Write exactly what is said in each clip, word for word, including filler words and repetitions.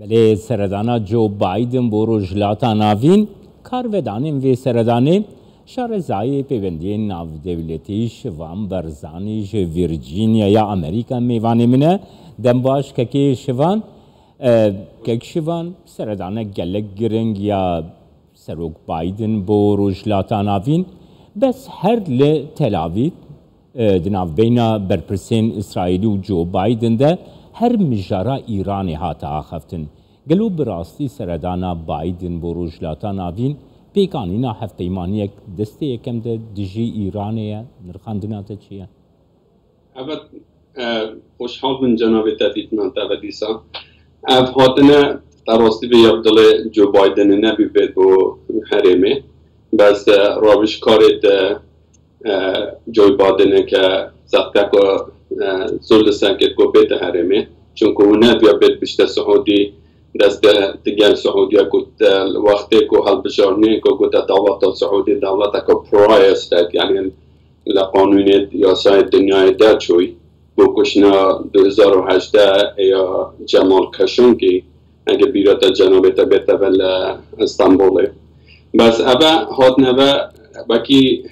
بله سردانا جو بایدن برو جلاتا ناوین کار ودانیم و سردانه شارزای پیوندی ناو دولتیش وام برزانیش ویرجینیا یا امریکا میوانی منه دم باش که که شوان که شوان سردانه گلک گرنگ یا سروک بایدن برو جلاتا ناوین بس هر لی تلاوید دناو بینا برپرسین اسرائیلی و جو بایدن ده هر مجارا ایرانی هاتا خفتن گلو براستی سردانا بایدن برو جلاتا ناوین پیکانینا هفت ایمانی یک دسته یکم ده دیجی ایرانیه نرخاندناتا چیه؟ اوید خوشحال من جناب تدید نانتا و دیسا اوید هاتنه تراستی به یبدال جو بایدن نبی بید بو حریمه بس رابش کارید جو بایدنه که زدکه که زل سنکت که بید حریمه چون که اونه بیا بید بشته سعودی دست دیگر سعودی کت وقتی که حل بشارنی که کت دولت سعودی دولت که پرای است یعنی لقانونی یا سای دنیای در چوی بکشنا دو هزار و هجده یا جمال کشونگی اگه بیرات جناب تا بیتا ول استانبوله بس اوه هات نوه بکی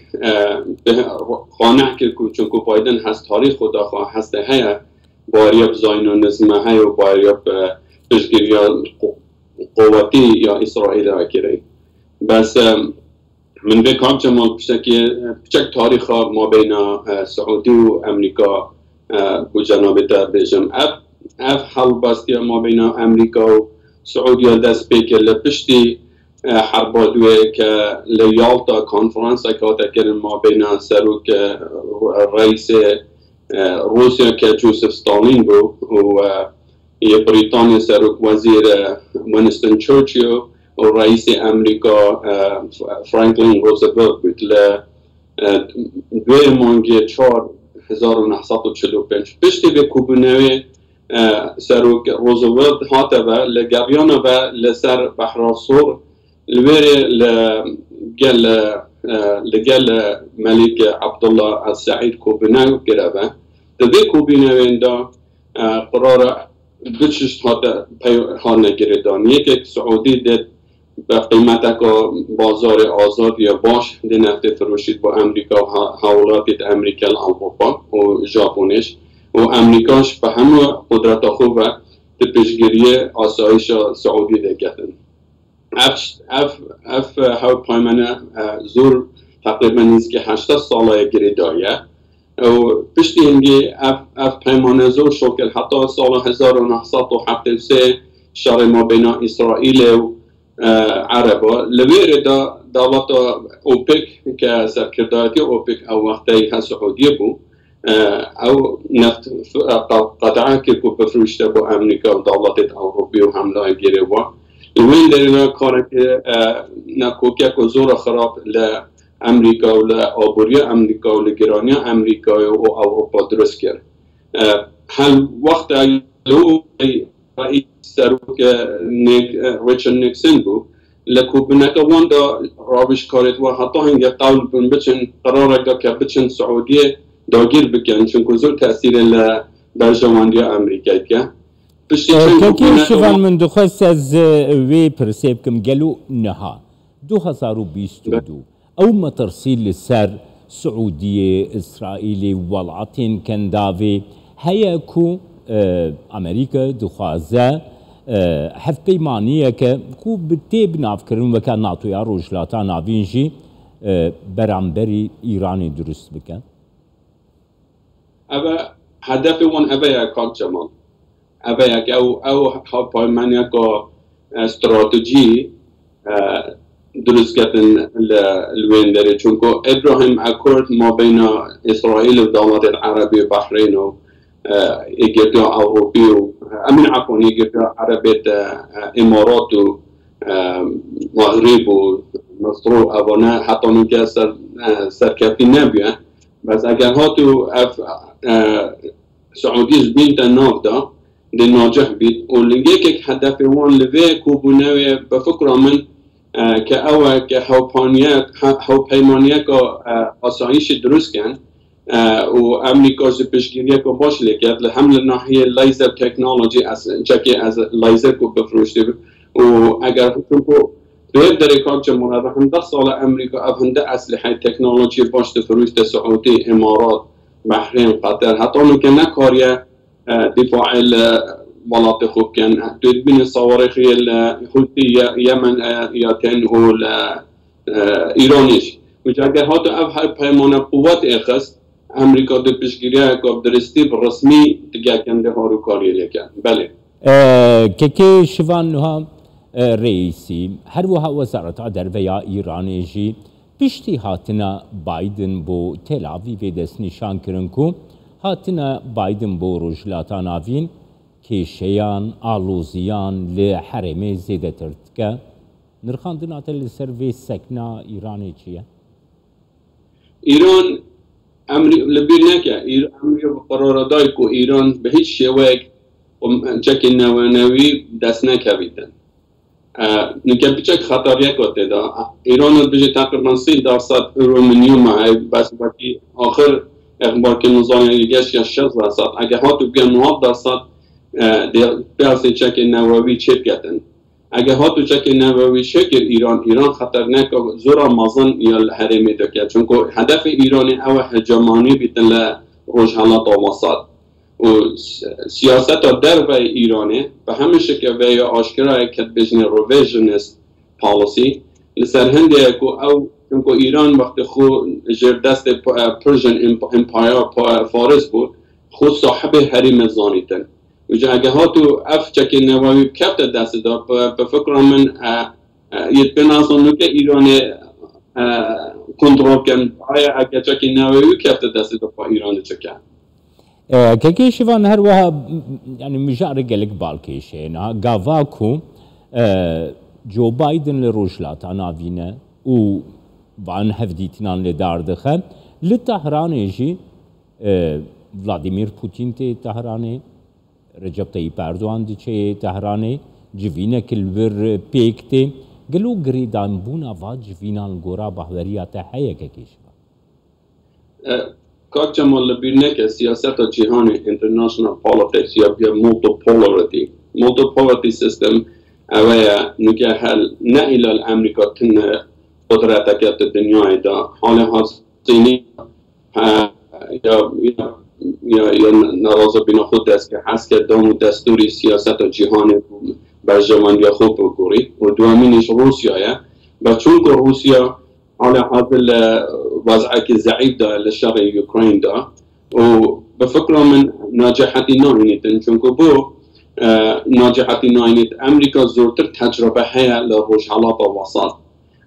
خانه که چون که بایدن هست تاریخ خدا خواه هسته هیا باریب زاینونزمه هیا و باریب تشکیل قواتی یا اسرائیل را کرده بس من به کام جمال پچک تاریخ ما بین سعودی و امریکا و جناب تا بیجم اف حل باستی ما بین امریکا و سعودی دست پیکر لپشتی حربا دوی که لیالتا کانفرانس اکاتا کرن ما بین سروک رئیس روسیا که جوزف ستالین بود و یه بریتانیا سروک وزیر وینستون چرچیل و رئیس امریکا فرانکلین روزولت بود ل دوی مانگی چار هزار و نهصد و چهل و پنج پشتی به کوبنوی سروک روزولت هاته و لگویان و لسر بحراسور الوير لقال لقال ملك عبد الله السعيد كوبيناو كرابا تبي كوبيناو عنده قرار بتشش هذا هون كردان يك سعودي ده بقيمته كبازار آزاد يا باش دنفت فروشيد با أمريكا وحاولات أمريكا الأوروبا وجابونش وأمريكاش بهم قدرت خوبه تبشجيري آسايش سعودي ده كتن اف اف اف هاو پایمانه زور تقریبا نیست که هشتاد ساله گریدایه و پشتی هنگی اف اف پایمانه زور شکل حتی سال هزار و نهصد و هفتاد و سه شر ما بین اسرائیل و عربا لویر دا دولت اوپک که سرکردایتی اوپک او وقتی ها سعودیه بود او نفت قطعه که بفروشته با امریکا و دولت اوروپی و حمله گریبا وين درنا كارك نكوكيا كزور خراب لأمريكا ولا أبوريا أمريكا ولا جيرانيا أمريكا وأوروبا درسكر هل وقت لو رئيس سروك ريتشارد نيكسون بو لكوبناك واندا رابش كارت وحتى هنجا طاول بن بتشن قرارك كبتشن سعودية داغير بكن شن كزور تأثير لبرجوانديا أمريكا كا که شوان من دخواست از وی پرسیب کم گلو نها دو هزار و بیست و دو او مترسیل سر سعودی اسرائیلی والعطین کنداوی هیا کو امریکا دخوازه هفت پیمانیه که کو بتیب ناف کرن وکا ناتویا روشلاتا ناوینجی برانبری ایرانی درست بکن اوه هدف وان اوه یا کارت جمال أباك أو أو حباي مانيا كا استراتيجي درس كتن الوين دري، لأنه إبراهيم أكورد ما بين إسرائيل والدولة العربية والبحرين وإجتيا أوروبي وأمين عفوا إجتيا عربية الإمارات والمغرب ومصر وأبونا حتى نجا سر سركافي نبيا، بس أجل هاتو أف سعوديز بين تنافدا للناجح بيت ولقيك هدف وان لفي كوبوناوي بفكرة من كأوى كحوبانياك حوبايمانياك أسايش دروس كان وامریکا پیشگیری کو باشلی کرد لحمل ناحیه لیزر تکنولوژی از چکی از لیزر کو بفروشتی و اگر حکم کو به دریکار چه مرد هم ده سال امریکا افنده اسلحه تکنولوژی باشت فروشت سعودی، امارات، بحرین، قطر حتی ممکنه کاری دفاع ولات خوب کن تدبین صوارخی الحوتی یمن یا تن و ایرانیش مجاگه ها تو افحای پیمان قوات اخست امریکا دو پیشگیری کابدرستی رسمی دیگه کنده ها رو کاری لیکن بله که که شوانها رئیسی هر وها وزارت عدر یا ایرانیجی پیشتی هاتنا بایدن بو تل آویو دست نشان کرن کو هاتنا بایدن بو رجلاتان آوین که شیان آلوزیان لحرم زیده ترتکه نرخاندنات لسر وی سکنا ایرانی چیه؟ ایران لبیر نکه امریکا قراردادی که ایران به هیچ شیوه چک نوانوی دست نکویدن نکه بچک خطریه کاته دا ایران بجه تقریبا سی درصد رومنیوم های بس وقتی آخر اخبار که نظام ایرگش یا شصت درصد اگه ها تو بگه نه درصد پیاس چک نووی چپ کردن اگه ها تو چک نووی شکر ایران ایران خطرناک زورا مازن یا حرمی دا کرد چون که هدف ایران او هجمانی بیتن لروجهانات و ماساد و سیاست در و ایرانه به همه شکل وی آشکرا کد بجن رویژنست پالیسی لسر هنده که او چون که ایران وقت خو جردست پرژن امپایر فارس بود خود صاحب حریم زانیتن وجه اگه ها تو اف چک نوایی کفت دست دا به فکر من یت بناسانو که ایران کنترول کن آیا اگه چک نوایی کفت دست دا با ایران چکن که که شوان هر وها یعنی مجاره گلک بالکیشه گاواکو جو بایدن لروجلات آناوینه و وان هفدیتنان لداردخه لطهرانه جی ولادیمیر پوتین تی تهرانه رجب طيب اردوان دي تهراني جفينا كلبر بيكتي قالوا قريدان بونا فا جفينا القرى بحضرية تحية كيشفا كاكا مال بيرنك سياسات جهاني international politics يا بيا multipolarity multipolarity system اويا نجاهل نائلة الامريكا تن قدراتك الدنيا دا حالي حاصيني يا یا یا ناراضه بین خود دست که هست که دام و دستوری سیاست جهان برجمان یا خوب بگوری و دوامینش روسیه و چون که روسیه حالا حاضر وضعه که ضعیف داره لشرق اوکراین داره و به فکر من ناجحتی ناینیتن چون که بو ناجحتی ناینیت امریکا زورتر تجربه هیا لروش حالات وسط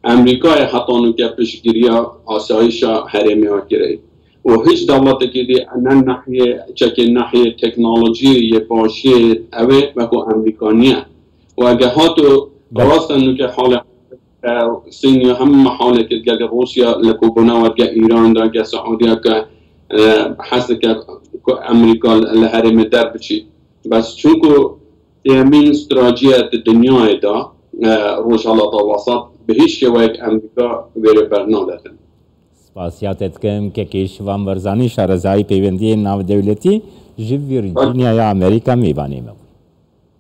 امریکا حتی که پیشگیری آسایش حرمی ها گیره و هیچ دولتی که دی نن ناحیه چک ناحیه تکنولوژی یه باشی اوه مکو امریکانیه و اگه ها تو راستن که حال سین یا همه حاله که گل روسیا لکوبونا و گل ایران دا گل سعودیا که حس که امریکا لحرم در بچی بس چون که تیمین استراجیت دنیای دا روشالات وسط به هیچ شوایک امریکا ویره برنادتن سپاسیاتت کم که کشوان ورزانی شارزای پیوندی ناو دولتی جی ویرجینیا یا امریکا میبانیم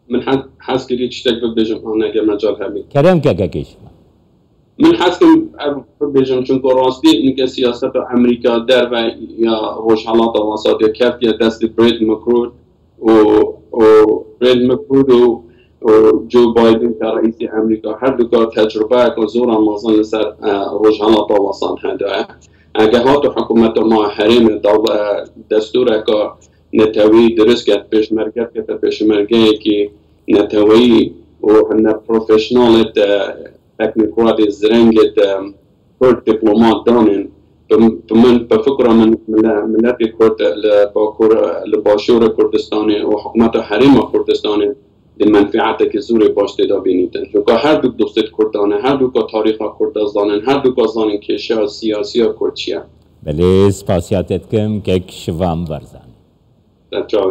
من حس کردی چشتک ببیجم آنه که مجال همین کرم که که کشوان من حس کم ببیجم چون که راستی اینکه سیاست امریکا در و یا روشحالات واسط یا کفت یا دست برید مکرود و برید مکرود و جو بایدن که رئیس امریکا هر دو کار تجربه که زور آمازان لسر رجحانات آوازان هنده اگه ها تو حکومت ما حریم دستور که نتوی درست کرد پیش مرگت که پیش مرگه که نتوی و هنه پروفیشنالت تکنیکورات زرنگت کرد دیپلومات دانن به فکر من ملت کرد لباشور کردستانی و حکومت حریم کردستانی دی منفعت که زور باشته دا بینیدن چون که هر دو دوست کردانه هر دو که تاریخ ها کردازانن هر دو که زانن که شهر سیاسی ها کردشیه بله سپاسیاتت کم که کشوام ورزن